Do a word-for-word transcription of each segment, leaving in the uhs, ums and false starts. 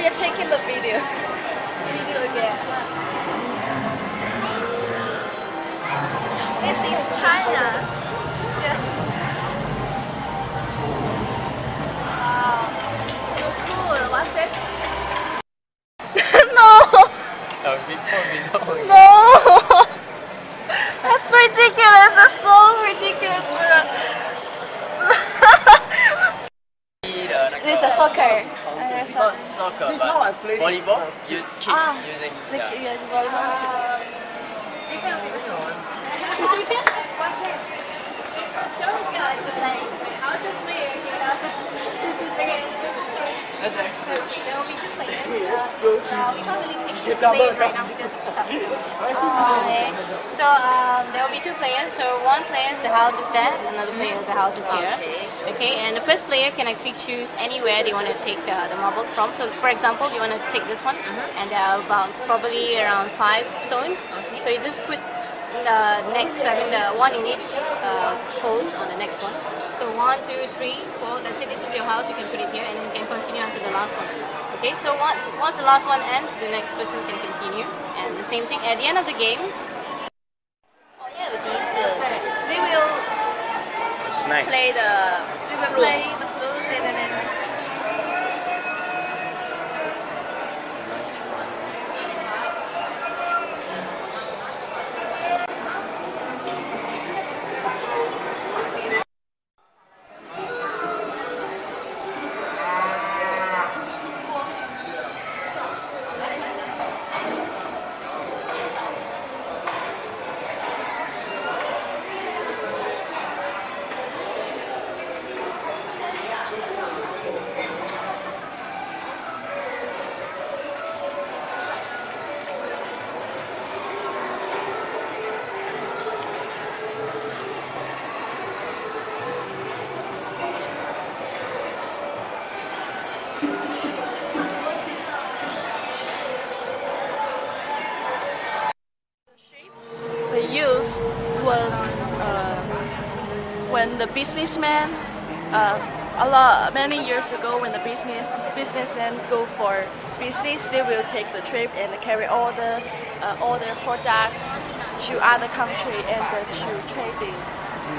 You're taking the video. Video again. This is China. Yes. Wow. So cool. What's this? No. No. That's ridiculous. That's so ridiculous. This is soccer. It's not soccer, this but I play volleyball. You keep ah, using like, yeah. Yes, volleyball. What's this? Show me how to play. How to play? There will be two players. Let's go to. Uh, we can't really take two players right now because of stuff. Uh, okay. So um, there will be two players. So one player's the house is there, another player the house is here. Okay. Okay, and the first player can actually choose anywhere they want to take the, the marbles from. So for example, you want to take this one, mm-hmm. and there are about probably around five stones. Okay. So you just put the next, I mean the one in each uh, post on the next one. So one, two, three, four, let's say this is your house, you can put it here and you can continue until the last one. Okay, so what, once the last one ends, the next person can continue. And the same thing, at the end of the game, they will Nice. Play the we will play the flute and then when the businessman, uh, a lot many years ago, when the business businessmen go for business, they will take the trip and carry all the uh, all their products to other country and uh, to trading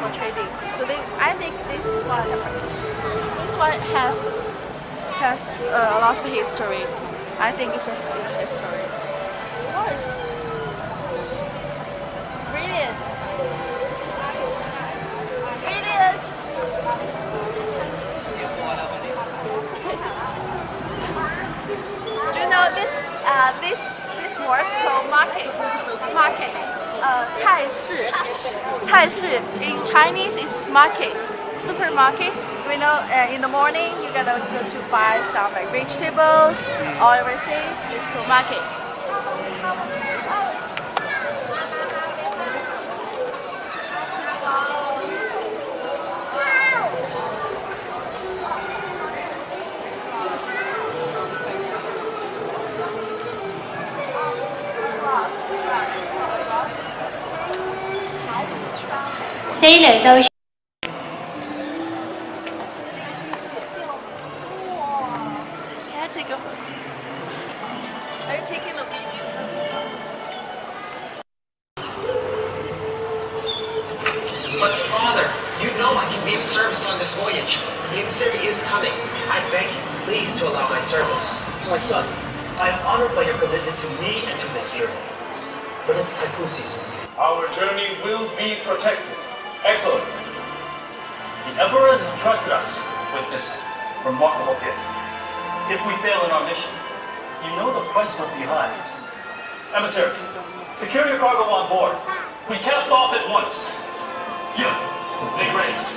for trading. So they, I think this one this one has has uh, a lot of history. I think it's a big history. Of course, brilliant. This uh this this word called market market uh 菜市菜市 in Chinese is market supermarket. We know uh, in the morning you gotta go to buy some like vegetables or everything. It's called market. Say that those Can I take a Are you taking a video? But Father, you know I can be of service on this voyage. The emissary is coming. I beg you, please, to allow my service. My son, I am honored by your commitment to me and to this journey. But it's typhoon season. Our journey will be protected. Excellent. The Emperor has entrusted us with this remarkable gift. if we fail in our mission. You know the price will be high. Emissary, secure your cargo on board. We cast off at once. Yeah, make ready.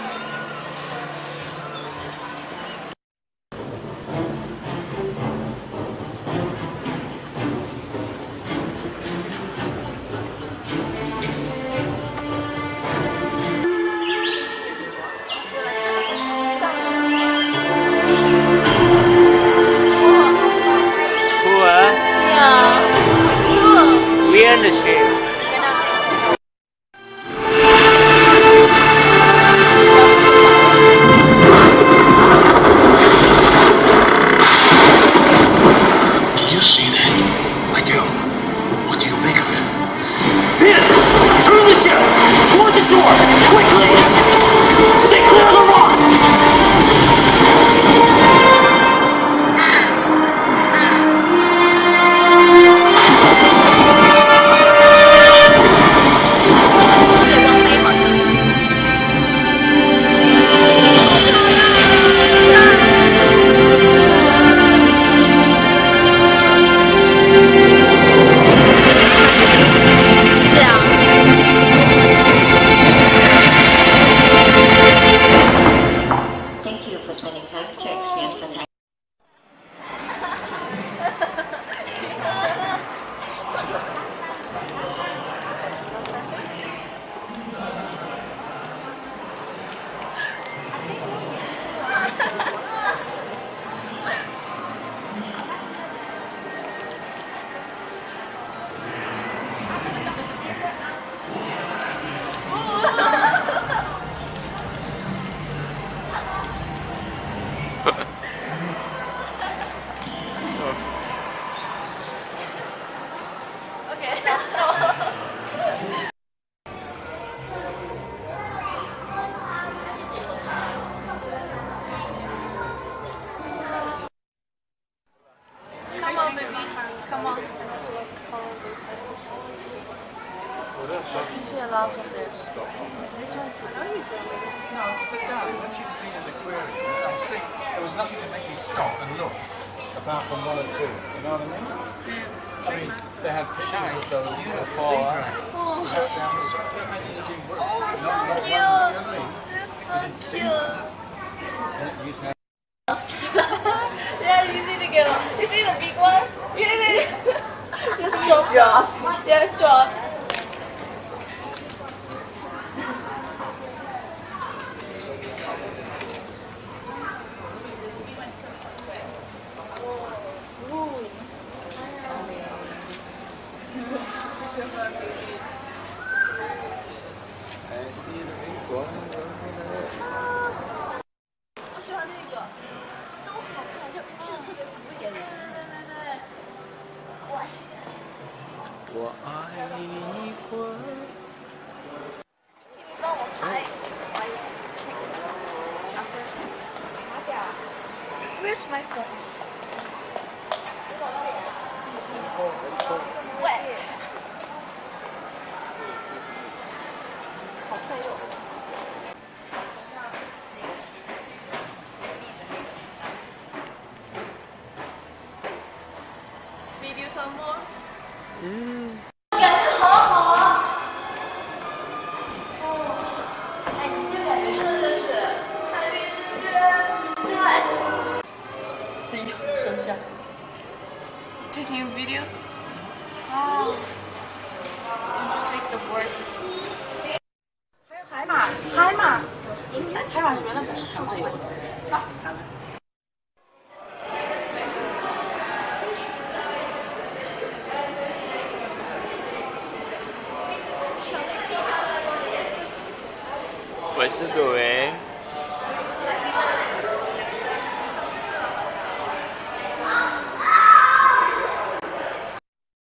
What's the way?